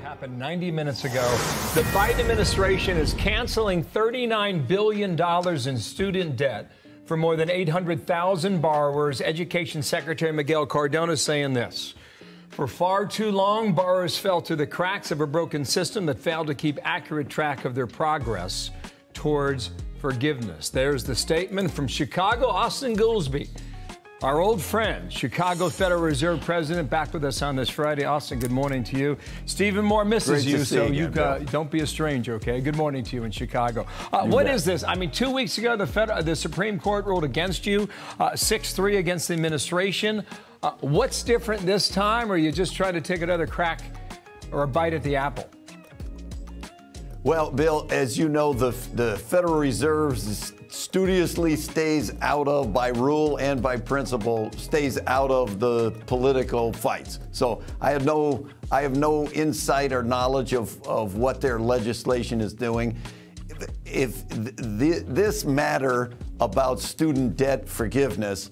happened 90 minutes ago. The Biden administration is canceling $39 billion in student debt for more than 800,000 borrowers. Education Secretary Miguel Cardona saying this: for far too long, borrowers fell through the cracks of a broken system that failed to keep accurate track of their progress towards forgiveness. There's the statement from Chicago, Austan Goolsbee, our old friend, Chicago Federal Reserve President, back with us on this Friday. Austin, good morning to you. Stephen Moore misses you, so you don't be a stranger, okay? Good morning to you in Chicago. What is this? I mean, 2 weeks ago, the Supreme Court ruled against you, 6-3 against the administration. What's different this time, or are you just trying to take another crack or a bite at the apple? Well, Bill, as you know, the Federal Reserve studiously stays out of, by rule and by principle, stays out of the political fights. So I have no insight or knowledge of what their legislation is doing. If this matter about student debt forgiveness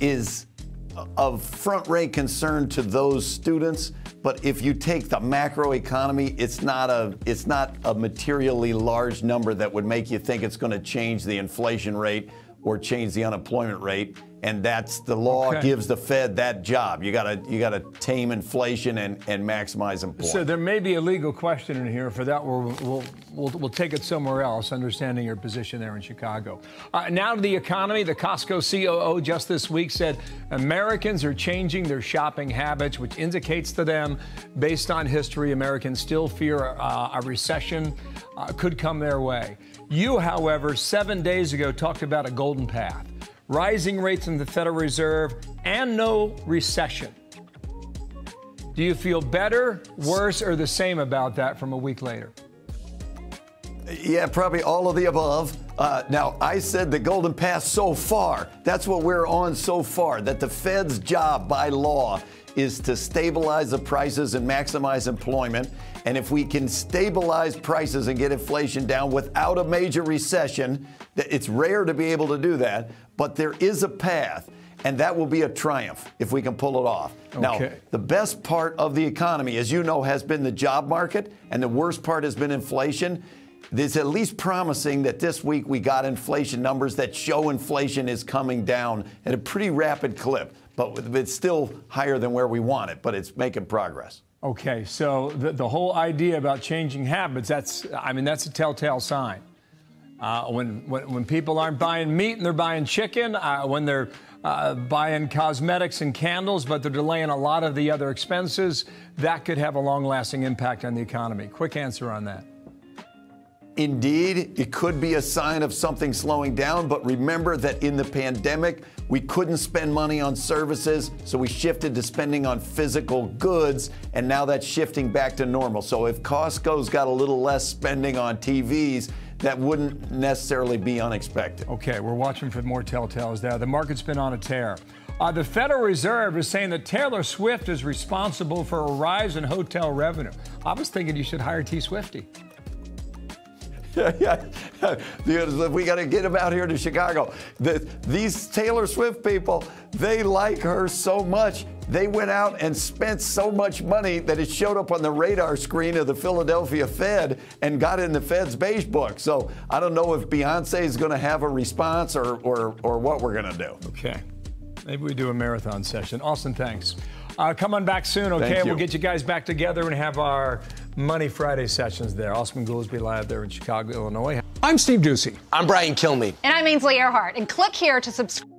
is of front-rank concern to those students, but if you take the macro economy, it's not a materially large number that would make you think it's going to change the inflation rate or change the unemployment rate. And that's the law gives the Fed that job. You gotta tame inflation and maximize employment. So there may be a legal question in here. For that, we'll take it somewhere else. Understanding your position there in Chicago. Now to the economy. The Costco COO just this week said Americans are changing their shopping habits, which indicates to them, based on history, Americans still fear a recession could come their way. You, however, 7 days ago talked about a golden path: rising rates in the Federal Reserve and no recession. Do you feel better, worse, or the same about that from a week later? Yeah, probably all of the above. Now, I said the golden path so far. That's what we're on so far, that the Fed's job by law is to stabilize the prices and maximize employment. And if we can stabilize prices and get inflation down without a major recession, it's rare to be able to do that, but there is a path, and that will be a triumph if we can pull it off. Okay. Now, the best part of the economy, as you know, has been the job market, and the worst part has been inflation. It's at least promising that this week we got inflation numbers that show inflation is coming down at a pretty rapid clip, but it's still higher than where we want it, but it's making progress. Okay, so the whole idea about changing habits, that's a telltale sign. When people aren't buying meat and they're buying chicken, when they're buying cosmetics and candles, but they're delaying a lot of the other expenses, that could have a long-lasting impact on the economy. Quick answer on that. Indeed, it could be a sign of something slowing down, but remember that in the pandemic, we couldn't spend money on services, so we shifted to spending on physical goods, and now that's shifting back to normal. So if Costco's got a little less spending on TVs, that wouldn't necessarily be unexpected. Okay, we're watching for more telltales there. The market's been on a tear. The Federal Reserve is saying that Taylor Swift is responsible for a rise in hotel revenue. I was thinking you should hire T. Swifty. We got to get them out here to Chicago. These Taylor Swift people, they like her so much. They went out and spent so much money that it showed up on the radar screen of the Philadelphia Fed and got in the Fed's beige book. So I don't know if Beyonce is going to have a response or what we're going to do. Okay. Maybe we do a marathon session. Austin, thanks. Come on back soon, okay? We'll get you guys back together and have our Money Friday sessions there. Austan Goolsbee live there in Chicago, Illinois. I'm Steve Doocy. I'm Brian Kilmeade. And I'm Ainsley Earhardt. And click here to subscribe.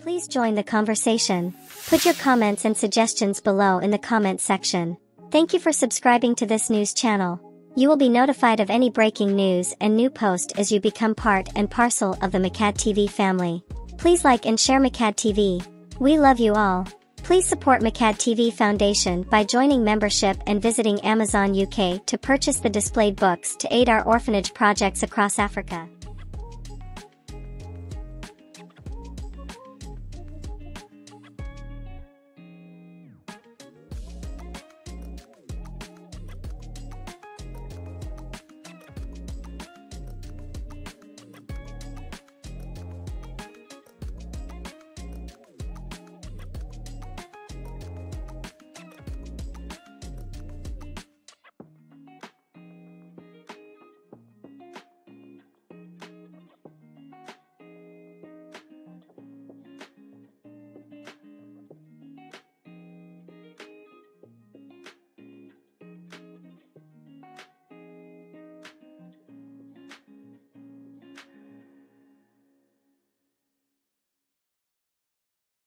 Please join the conversation. Put your comments and suggestions below in the comments section. Thank you for subscribing to this news channel. You will be notified of any breaking news and new post as you become part and parcel of the Mekad TV family. Please like and share Mekad TV. We love you all. Please support Mekad TV Foundation by joining membership and visiting Amazon UK to purchase the displayed books to aid our orphanage projects across Africa.